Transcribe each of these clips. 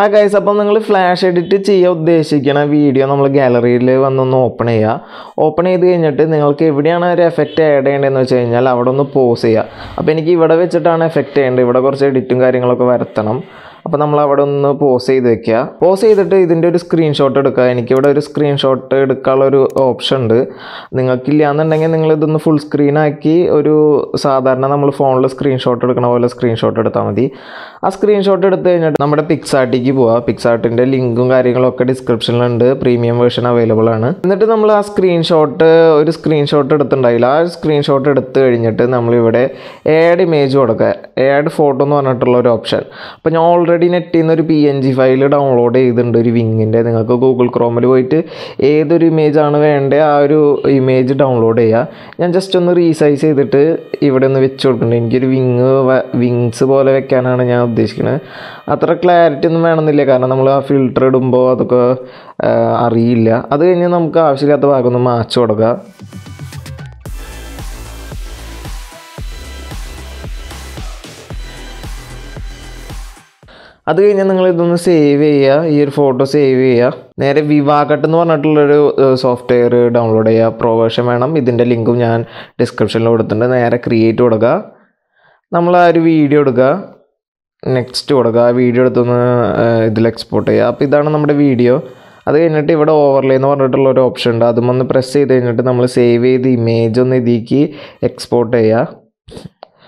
Hi guys, appo ningal flash edit cheya uddeshikana video nammal gallery il vannu open cheya kanitte ningalku evideyana or effect add cheyendenu vechayinal avadonu pause cheya appo enikku ivada vechittana effect cheyende ivada korche editing karyangalokke varathanam appo nammal avadonu pause cheyidu vekya pause cheyiditte idinte or screenshot edukka enikku ivada or screenshot edukkanulla or option undu ningalku illa annundengil ningal idonnu full screen aaki or sadharana nammal phone la screenshot edukana pole screenshot eduthamadi aa screenshot eduthe kanitte nammade pixart Pixartinte ലിങ്കും കാര്യങ്ങളൊക്കെ ഡിസ്ക്രിപ്ഷനിലുണ്ട് premium version available ആണ് എന്നിട്ട് നമ്മൾ ആ screenshot ഒരു screenshot എടുത്തുണ്ടായില്ല ആ screenshot എടുത്തു കഴിഞ്ഞിട്ട് നമ്മൾ ഇവിടെ ആഡ് ഇമേജ് കൊടുക്കുക ആഡ് ഫോട്ടോ എന്ന് പറഞ്ഞിട്ടുള്ള ഒരു ഓപ്ഷൻ അപ്പോൾ ഞാൻ ഓൾറെഡി നെറ്റിൽ നിന്ന് ഒരു പിഎൻജി ഫയൽ ഡൗൺലോഡ് ചെയ്തിട്ടുണ്ട് ഒരു വിങ്ങിന്റെ നിങ്ങൾക്ക് ഗൂഗിൾ ക്രോമിൽ പോയിട്ട് ഏതൊരു ഇമേജ് ആണ് വേണ്ടേ ആ ഒരു ഇമേജ് ഡൗൺലോഡ് ചെയ്യുക ഞാൻ ജസ്റ്റ് ഒന്ന് റീസൈസ് ചെയ്തിട്ട് ഇവിടെ ഒന്ന് വെച്ച് കൊടുക്കുന്നുണ്ട് എനിക്കൊരു വിങ്സ് പോലെ വെക്കാനാണ് ഞാൻ ഉദ്ദേശിക്കുന്നത് അത്ര ക്ലാരിറ്റി ഒന്നും വേണമെന്നില്ല കാരണം നമ്മൾ ആ ഫിൽറ്റർ ഇടുമ്പോൾ അതൊക്കെ അറിയില്ല അത് കഴിഞ്ഞ് നമുക്ക് ആവശ്യമില്ലാത്ത ഭാഗമൊന്ന് മാച്ച് കൊടുക്കുക അത് കഴിഞ്ഞാൽ നിങ്ങൾ ഇതൊന്ന് സേവ് ചെയ്യുക ഈ ഒരു ഫോട്ടോ സേവ് ചെയ്യുക നേരെ വിവാ കട്ട് എന്ന് പറഞ്ഞിട്ടുള്ളൊരു സോഫ്റ്റ്വെയർ ഡൗൺലോഡ് ചെയ്യുക പ്രോ വേർഷൻ വേണം ഇതിൻ്റെ ലിങ്കും ഞാൻ ഡിസ്ക്രിപ്ഷനിൽ കൊടുത്തിട്ടുണ്ട് നേരെ ക്രിയേറ്റ് കൊടുക്കുക നമ്മൾ ആ ഒരു വീഡിയോ എടുക്കുക നെക്സ്റ്റ് കൊടുക്കുക വീഡിയോ എടുത്തൊന്ന് ഇതിൽ എക്സ്പോർട്ട് ചെയ്യുക അപ്പോൾ ഇതാണ് നമ്മുടെ വീഡിയോ അത് കഴിഞ്ഞിട്ട് ഇവിടെ ഓവർലേ എന്ന് പറഞ്ഞിട്ടുള്ള ഒരു ഓപ്ഷൻ ഉണ്ട് അതും ഒന്ന് പ്രസ് ചെയ്ത് കഴിഞ്ഞിട്ട് നമ്മൾ സേവ് ചെയ്ത് ഇമേജ് ഒന്ന് ഇതിലേക്ക് എക്സ്പോർട്ട് ചെയ്യുക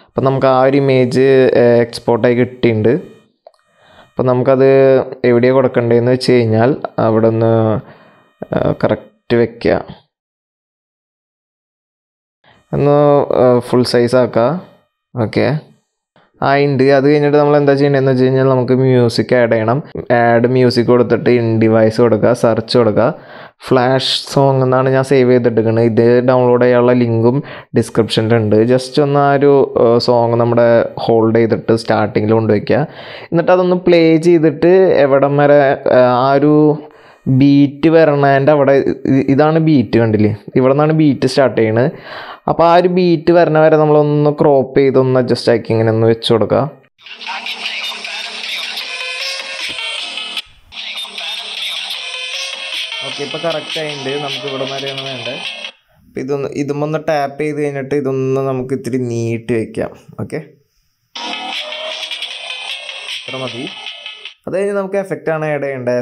അപ്പം നമുക്ക് ആ ഒരു ഇമേജ് എക്സ്പോർട്ടായി കിട്ടിയിട്ടുണ്ട് അപ്പം നമുക്കത് എവിടെയാണ് കൊടുക്കേണ്ടതെന്ന് വെച്ച് കഴിഞ്ഞാൽ അവിടെ ഒന്ന് കറക്റ്റ് വയ്ക്കുക ഒന്ന് ഫുൾ സൈസ് ആക്കുക ഓക്കെ ആ ഉണ്ട് അത് കഴിഞ്ഞിട്ട് നമ്മൾ എന്താ ചെയ്യേണ്ടതെന്ന് വെച്ച് കഴിഞ്ഞാൽ നമുക്ക് മ്യൂസിക് ആഡ് ചെയ്യണം ആഡ് മ്യൂസിക് കൊടുത്തിട്ട് ഇൻ ഡിവൈസ് കൊടുക്കുക സെർച്ച് കൊടുക്കുക ഫ്ലാഷ് സോങ് എന്നാണ് ഞാൻ സേവ് ചെയ്തിട്ടിരിക്കുന്നത് ഇത് ഡൗൺലോഡ് ചെയ്യാനുള്ള ലിങ്കും ഡിസ്ക്രിപ്ഷനിലുണ്ട് ജസ്റ്റ് ഒന്ന് ആ ഒരു സോങ് നമ്മുടെ ഹോൾഡ് ചെയ്തിട്ട് സ്റ്റാർട്ടിങ്ങിൽ കൊണ്ടുവയ്ക്കുക എന്നിട്ട് അതൊന്ന് പ്ലേ ചെയ്തിട്ട് എവിടം വരെ ആ ഒരു ബീറ്റ് വരണതിൻ്റെ അവിടെ ഇതാണ് ബീറ്റ് കണ്ടില്ലേ ഇവിടെ നിന്നാണ് ബീറ്റ് സ്റ്റാർട്ട് ചെയ്യണത് അപ്പോൾ ആ ഒരു ബീറ്റ് വരണ വരെ നമ്മളൊന്ന് ക്രോപ്പ് ചെയ്തൊന്ന് അഡ്ജസ്റ്റ് ആക്കി ഇങ്ങനെ ഒന്ന് വെച്ച് കൊടുക്കുക ഓക്കെ ഇപ്പോൾ കറക്റ്റ് ആയിട്ടുണ്ട് നമുക്ക് ഇവിടെ വരെയാണ് വേണ്ടത് അപ്പം ഇതുമൊന്ന് ടാപ്പ് ചെയ്ത് കഴിഞ്ഞിട്ട് ഇതൊന്ന് നമുക്ക് ഇത്തിരി നീട്ടി വയ്ക്കാം ഓക്കെ ഇത്ര മതി അത് കഴിഞ്ഞ് നമുക്ക് എഫക്റ്റാണ് ആഡ് ചെയ്യേണ്ടത്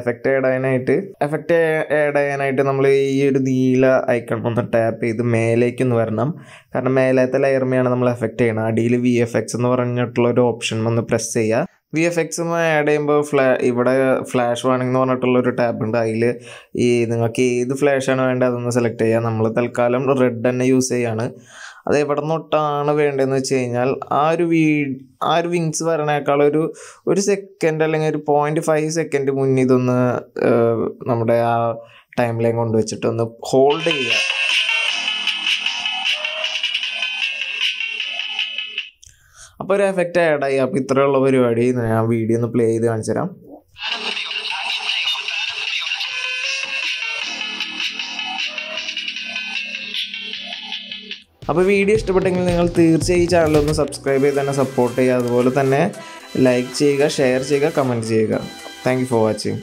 എഫക്റ്റ് ആഡ് ചെയ്യാനായിട്ട് നമ്മൾ ഈ ഒരു നീല ഐക്കൺ ഒന്ന് ടാപ്പ് ചെയ്ത് മേലേക്കൊന്ന് വരണം കാരണം മേലത്തെ ലെയർമയാണ് നമ്മൾ എഫക്റ്റ് ചെയ്യണം അടിയിൽ വി എഫ് എക്സ് എന്ന് പറഞ്ഞിട്ടുള്ള ഒരു ഓപ്ഷൻ ഒന്ന് പ്രസ് ചെയ്യുക വി എഫ് എക്സ് ആഡ് ചെയ്യുമ്പോൾ ഇവിടെ ഫ്ലാഷ് വാണിംഗ് എന്ന് പറഞ്ഞിട്ടുള്ളൊരു ടാബ് ഉണ്ട് അതിൽ ഈ നിങ്ങൾക്ക് ഏത് ഫ്ലാഷാണ് വേണ്ടത് അതൊന്ന് സെലക്ട് ചെയ്യുക നമ്മൾ തൽക്കാലം റെഡ് തന്നെ യൂസ് ചെയ്യുകയാണ് അത് എവിടെ നിന്നൊട്ടാണ് വേണ്ടതെന്ന് വെച്ച് കഴിഞ്ഞാൽ ആ ഒരു വിങ്സ് വരണേക്കാളൊരു ഒരു സെക്കൻഡ് അല്ലെങ്കിൽ ഒരു 0.5 സെക്കൻഡ് മുന്നേ ഇതൊന്ന് നമ്മുടെ ആ ടൈം ലൈൻ കൊണ്ടുവച്ചിട്ടൊന്ന് ഹോൾഡ് ചെയ്യുക അപ്പോൾ ഒരു എഫക്റ്റ് ആഡായി അപ്പോൾ ഇത്രയുള്ള പരിപാടി ഞാൻ വീഡിയോ ഒന്ന് പ്ലേ ചെയ്ത് കാണിച്ചു തരാം അപ്പോൾ വീഡിയോ ഇഷ്ടപ്പെട്ടെങ്കിൽ നിങ്ങൾ തീർച്ചയായും ഈ ചാനലൊന്ന് സബ്സ്ക്രൈബ് ചെയ്ത് തന്നെ സപ്പോർട്ട് ചെയ്യുക അതുപോലെ തന്നെ ലൈക്ക് ചെയ്യുക ഷെയർ ചെയ്യുക കമൻറ്റ് ചെയ്യുക താങ്ക് യു ഫോർ വാച്ചിങ്